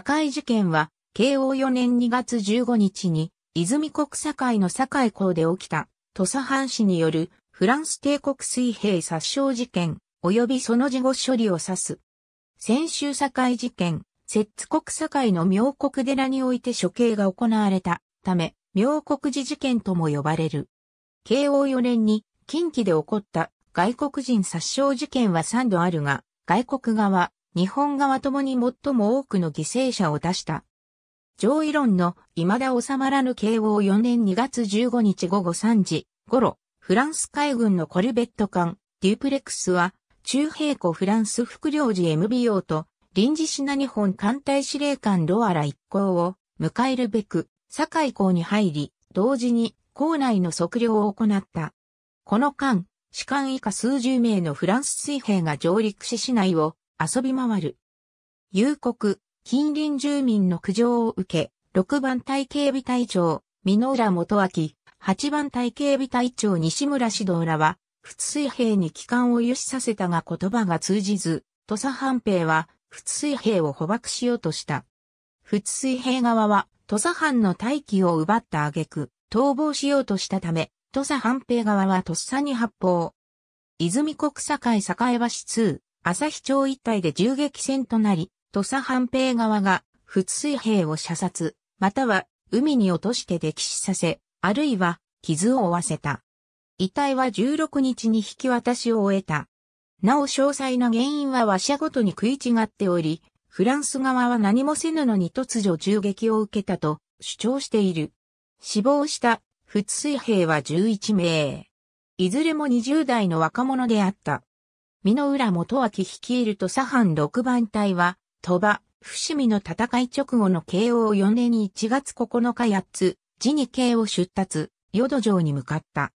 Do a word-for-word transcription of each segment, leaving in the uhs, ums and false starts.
堺事件は、けいおうよねんにがつじゅうごにちに、泉国堺の堺港で起きた、土佐藩士によるフランス帝国水兵殺傷事件、及びその事後処理を指す。先週堺事件、摂津国堺の妙国寺において処刑が行われたため、妙国寺事件とも呼ばれる。けいおうよねんに近畿で起こった外国人殺傷事件はさんどあるが、外国側、日本側ともに最も多くの犠牲者を出した。上位論の未だ収まらぬけいおうよねんにがつじゅうごにちごごさんじごろ、フランス海軍のコルベット艦、デュプレクスは、駐兵庫フランス副領事 エムビーオー と、臨時支那日本艦隊司令官ロアラ一行を迎えるべく、堺港に入り、同時に港内の測量を行った。この間、士官以下数十名のフランス水兵が上陸し市内を遊び回る。夕刻、近隣住民の苦情を受け、ろくばんたい警備隊長、箕浦元明、はちばんたい警備隊長西村至堂らは、仏水兵に帰還を有しさせたが言葉が通じず、土佐藩兵は、仏水兵を捕獲しようとした。仏水兵側は、土佐藩の大旗を奪った挙句、逃亡しようとしたため、土佐藩兵側はとっさに発砲。泉国堺堺橋通、朝日町一帯で銃撃戦となり、土佐藩兵側が、仏水兵を射殺、または、海に落として溺死させ、あるいは、傷を負わせた。遺体はじゅうろくにちに引き渡しを終えた。なお詳細な原因は話者ごとに食い違っており、フランス側は何もせぬのに突如銃撃を受けたと主張している。死亡した仏水兵はじゅういちめい。いずれもにじゅうだいの若者であった。箕浦元明率いる土佐藩ろくばんたいは、鳥羽、伏見の戦い直後のけいおうよねんいちがつここのか八つ、時に京を出立、淀城に向かった。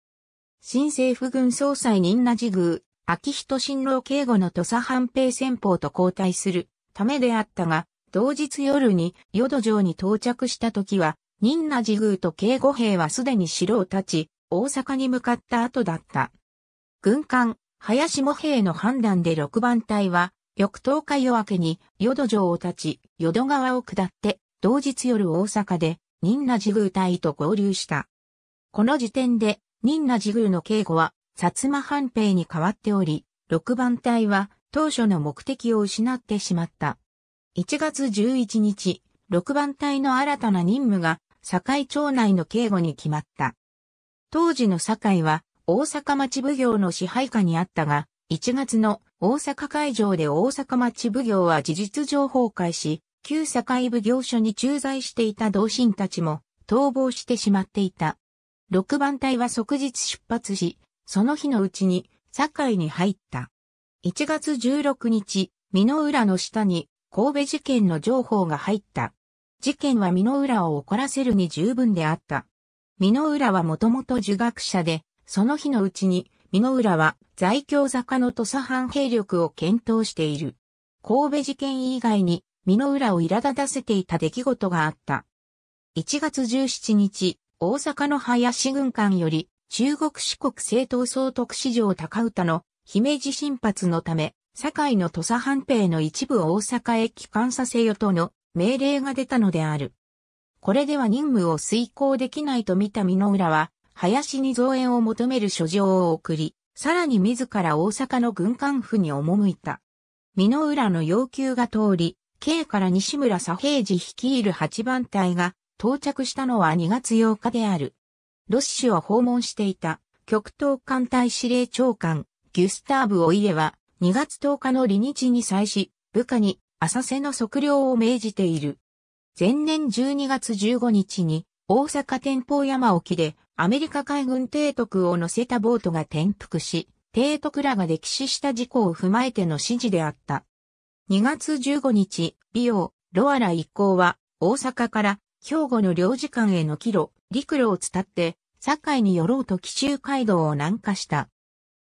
新政府軍総裁仁和寺宮、昭仁親王警護の土佐藩兵先鋒と交代するためであったが、同日夜に淀城に到着した時は、仁和寺宮と警護兵はすでに城を立ち、大阪に向かった後だった。軍官、林茂平の判断でろくばんたいは、翌とおか夜明けに、淀城を立ち、淀川を下って、同日夜大阪で、仁和寺宮隊と合流した。この時点で、仁和寺宮の警護は、薩摩藩兵に変わっており、ろくばんたいは、当初の目的を失ってしまった。いちがつじゅういちにち、ろくばんたいの新たな任務が、堺町内の警護に決まった。当時の堺は、大阪町奉行の支配下にあったが、いちがつの大阪会場で大阪町奉行は事実上崩壊し、旧堺奉行所に駐在していた同心たちも、逃亡してしまっていた。ろくばんたいは即日出発し、その日のうちに、堺に入った。いちがつじゅうろくにち、箕浦の下に、神戸事件の情報が入った。事件は箕浦を怒らせるに十分であった。箕浦はもともと儒学者で、その日のうちに、箕浦は在京坂の土佐藩兵力を検討している。神戸事件以外に、箕浦を苛立たせていた出来事があった。いちがつじゅうしちにち、大阪の林軍官より、中国四国政党総督市場高歌の姫路進発のため、堺の土佐藩兵の一部を大阪へ帰還させよとの命令が出たのである。これでは任務を遂行できないと見た箕浦は、林に増援を求める書状を送り、さらに自ら大阪の軍管府に赴いた。箕浦の要求が通り、京から西村佐平次率いるはちばんたいが到着したのはにがつようかである。ロシアを訪問していた極東艦隊司令長官、ギュスターブ・オイエはにがつとおかの離日に際し、部下に浅瀬の測量を命じている。前年じゅうにがつじゅうごにちに大阪天保山沖でアメリカ海軍提督を乗せたボートが転覆し、提督らが溺死した事故を踏まえての指示であった。にがつじゅうごにち、ビーオー、ロアラ一行は大阪から兵庫の領事館への帰路、陸路を伝って、堺に寄ろうと紀州街道を南下した。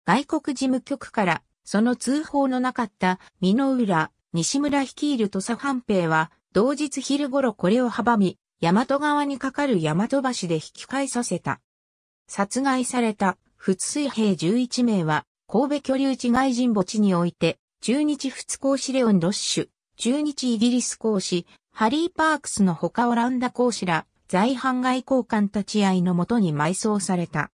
外国事務局から、その通報のなかった、箕浦、西村率いる土佐藩兵は、同日昼頃これを阻み、大和川に架かる大和橋で引き返させた。殺害された、仏水兵じゅういちめいは、神戸居留地外人墓地において、駐日仏公使レオン・ロッシュ、駐日イギリス公使、ハリー・パークスのほかオランダ公使ら、在阪外交官立ち会いのもとに埋葬された。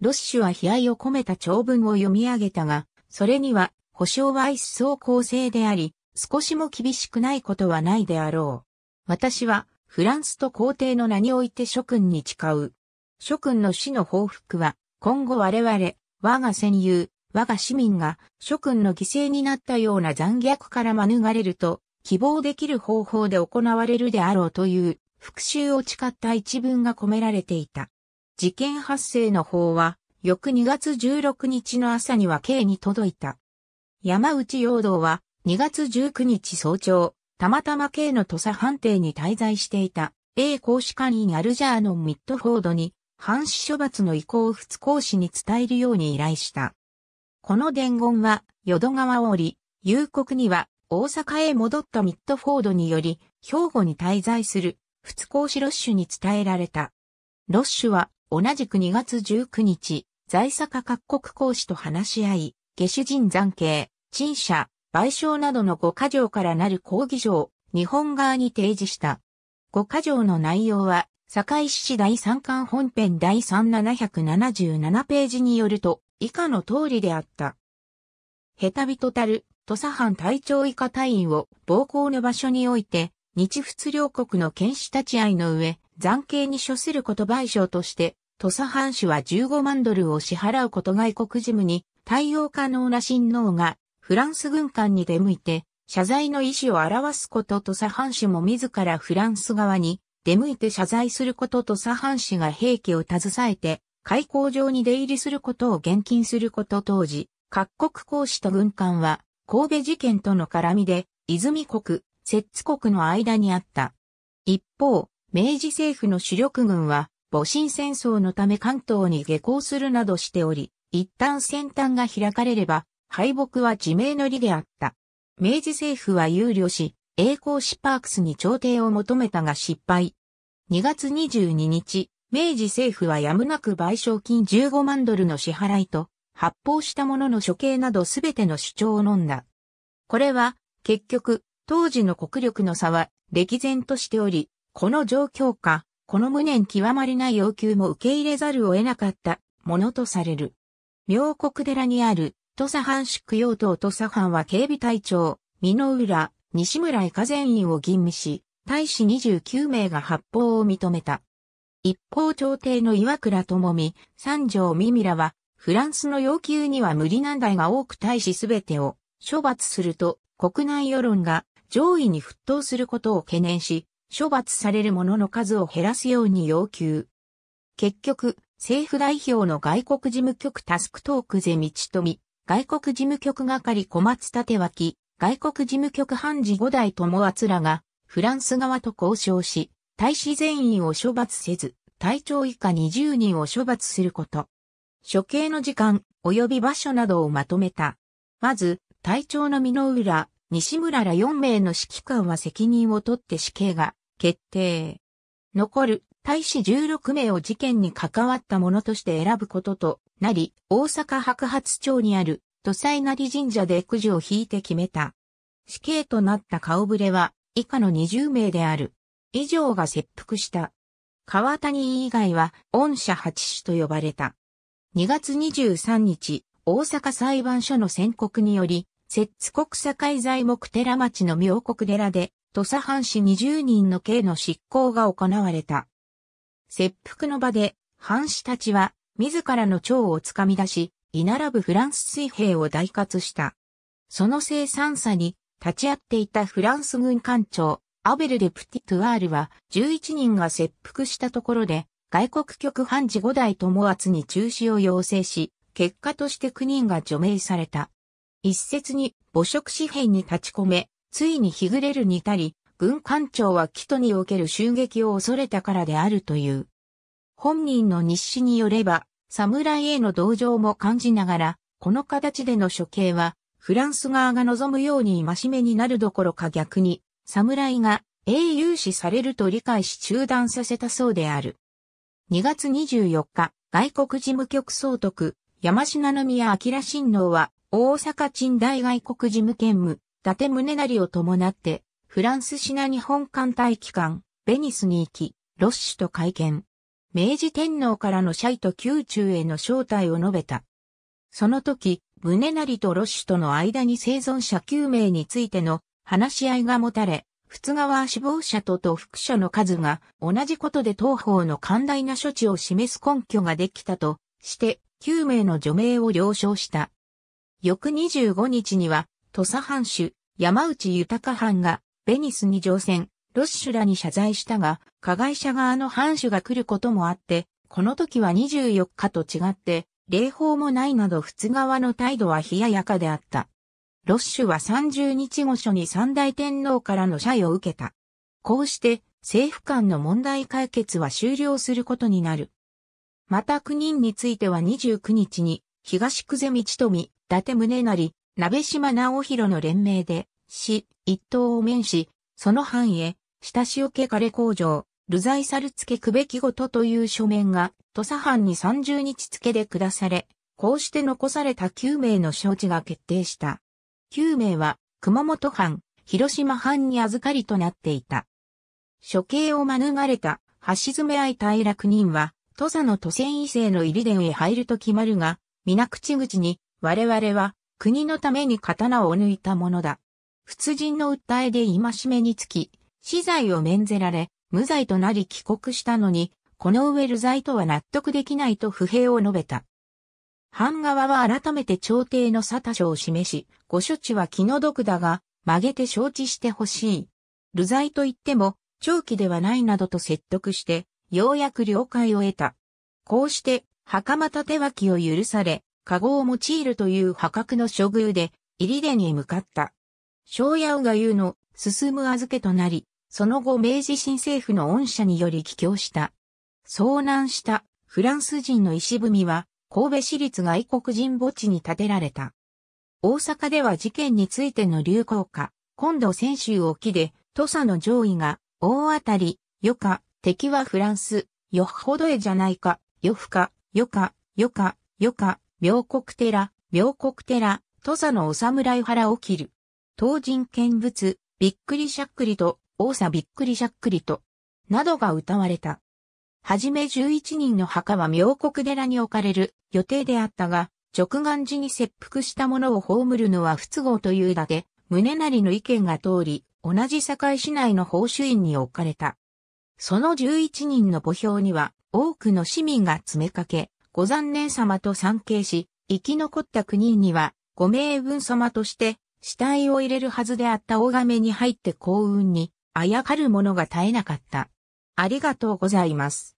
ロッシュは悲哀を込めた長文を読み上げたが、それには、保証は一層公正であり、少しも厳しくないことはないであろう。私は、フランスと皇帝の名において諸君に誓う。諸君の死の報復は、今後我々、我が戦友、我が市民が、諸君の犠牲になったような残虐から免れると、希望できる方法で行われるであろうという、復讐を誓った一文が込められていた。事件発生の報は、翌にがつじゅうろくにちの朝には K に届いた。山内容堂は、にがつじゅうくにち早朝、たまたま K の土佐藩邸に滞在していた、英公使館員アルジャーノン・ミットフォードに、藩士処罰の意向を仏公使に伝えるように依頼した。この伝言は、淀川を降り、夕刻には、大阪へ戻ったミットフォードにより、兵庫に滞在する、仏公使ロッシュに伝えられた。ロッシュは、同じくにがつじゅうくにち、在阪各国公使と話し合い、下手人斬刑、陳謝、賠償などのごかじょうからなる抗議状を日本側に提示した。ごかじょうの内容は、堺市だいさんかん本編だいさんぜんななひゃくななじゅうななページによると、以下の通りであった。下手人たる、土佐藩隊長以下隊員を暴行の場所において、日仏両国の剣士立ち会いの上、残刑に処すること賠償として、土佐藩主はじゅうごまんドルを支払うこと外国事務に対応可能な親王がフランス軍艦に出向いて謝罪の意思を表すことと土佐藩主も自らフランス側に出向いて謝罪することと土佐藩主が兵器を携えて海港上に出入りすることを厳禁すること当時、各国公使と軍艦は神戸事件との絡みで泉国、摂津国の間にあった。一方、明治政府の主力軍は戊辰戦争のため関東に下校するなどしており、一旦戦端が開かれれば、敗北は自明の利であった。明治政府は憂慮し、英公使パークスに調停を求めたが失敗。にがつにじゅうににち、明治政府はやむなく賠償金じゅうごまんドルの支払いと、発砲した者の処刑などすべての主張を飲んだ。これは、結局、当時の国力の差は、歴然としており、この状況下、この無念極まりない要求も受け入れざるを得なかったものとされる。妙国寺にある土佐藩主供養塔土佐藩は警備隊長、美濃浦、西村以下全員を吟味し、大使にじゅうきゅうめいが発砲を認めた。一方朝廷の岩倉智美、三条美美らは、フランスの要求には無理難題が多く大使すべてを処罰すると国内世論が上位に沸騰することを懸念し、処罰される者の数を減らすように要求。結局、政府代表の外国事務局タスクトークゼ道富、外国事務局係小松立脇、外国事務局判事五代友厚らが、フランス側と交渉し、大使全員を処罰せず、隊長以下にじゅうにんを処罰すること。処刑の時間、及び場所などをまとめた。まず、隊長の美濃浦、西村らよんめいの指揮官は責任を取って死刑が決定。残る大使じゅうろくめいを事件に関わった者として選ぶこととなり、大阪白髪町にある土佐稲荷神社でくじを引いて決めた。死刑となった顔ぶれは以下のにじゅうめいである。以上が切腹した。川谷以外は恩赦はちしと呼ばれた。にがつにじゅうさんにち、大阪裁判所の宣告により、摂津国堺材木寺町の妙国寺で、土佐藩士にじゅうにんの刑の執行が行われた。切腹の場で、藩士たちは、自らの長をつかみ出し、居並ぶフランス水兵を大喝した。その凄惨さに、立ち会っていたフランス軍艦長、アベル・デプティトゥワールは、じゅういちにんが切腹したところで、外国局判事五代友厚に中止を要請し、結果としてきゅうにんが除名された。一説に母職紙幣に立ち込め、ついに日暮れるに至り、軍艦長は帰途における襲撃を恐れたからであるという。本人の日誌によれば、侍への同情も感じながら、この形での処刑は、フランス側が望むように戒めになるどころか逆に、侍が英雄視されると理解し中断させたそうである。にがつにじゅうよっか、外国事務局総督、山科宮明親王は、大阪鎮大外国事務兼務、伊達宗成を伴って、フランスシナ日本艦隊機関、ベニスに行き、ロッシュと会見。明治天皇からの謝意と宮中への招待を述べた。その時、宗成とロッシュとの間に生存者きゅうめいについての話し合いが持たれ、仏側は死亡者とと復者の数が同じことで当方の寛大な処置を示す根拠ができたとして、きゅうめいの除名を了承した。翌にじゅうごにちには、土佐藩主、山内豊藩が、ベニスに乗船、ロッシュらに謝罪したが、加害者側の藩主が来ることもあって、この時はにじゅうよっかと違って、礼法もないなど仏側の態度は冷ややかであった。ロッシュはさんじゅうにち御所に三代天皇からの謝意を受けた。こうして、政府間の問題解決は終了することになる。またきゅうにんについてはにじゅうくにちに、東久世道富、伊達宗成、鍋島直弘の連名で、市、一等を免し、その藩へ、親しおけかれ工場、流罪さるつけくべきごとという書面が、土佐藩にさんじゅうにち付けで下され、こうして残されたきゅうめいの処置が決定した。きゅうめいは、熊本藩、広島藩に預かりとなっていた。処刑を免れた、橋爪愛平きゅうにんは、土佐の渡船伊勢の入殿へ入ると決まるが、皆口々に、我々は、国のために刀を抜いたものだ。仏人の訴えで戒めにつき、死罪を免ぜられ、無罪となり帰国したのに、この上流罪とは納得できないと不平を述べた。藩側は改めて朝廷の沙汰書を示し、ご処置は気の毒だが、曲げて承知してほしい。流罪といっても、長期ではないなどと説得して、ようやく了解を得た。こうして、袴立て脇を許され、籠を用いるという破格の処遇で、入殿に向かった。庄屋が言うの、進む預けとなり、その後明治新政府の恩赦により帰郷した。遭難したフランス人の石踏は、神戸市立外国人墓地に建てられた。大阪では事件についての流行歌、今度泉州沖で、土佐の上位が、大当たり、よか、敵はフランス、よほどえじゃないか、よふか、よか、よか、よか、明国寺、明国寺、土佐のお侍原を切る。唐人見物、びっくりしゃっくりと、大佐びっくりしゃっくりと、などが歌われた。はじめじゅういちにんの墓は明国寺に置かれる予定であったが、直願寺に切腹した者を葬るのは不都合というだけ、宗成の意見が通り、同じ堺市内の宝珠院に置かれた。そのじゅういちにんの墓標には、多くの市民が詰めかけ、ご残念様と参詣し、生き残ったきゅうにんには、ごめいぶん様として、死体を入れるはずであった大甕に入って幸運にあやかるものが絶えなかった。ありがとうございます。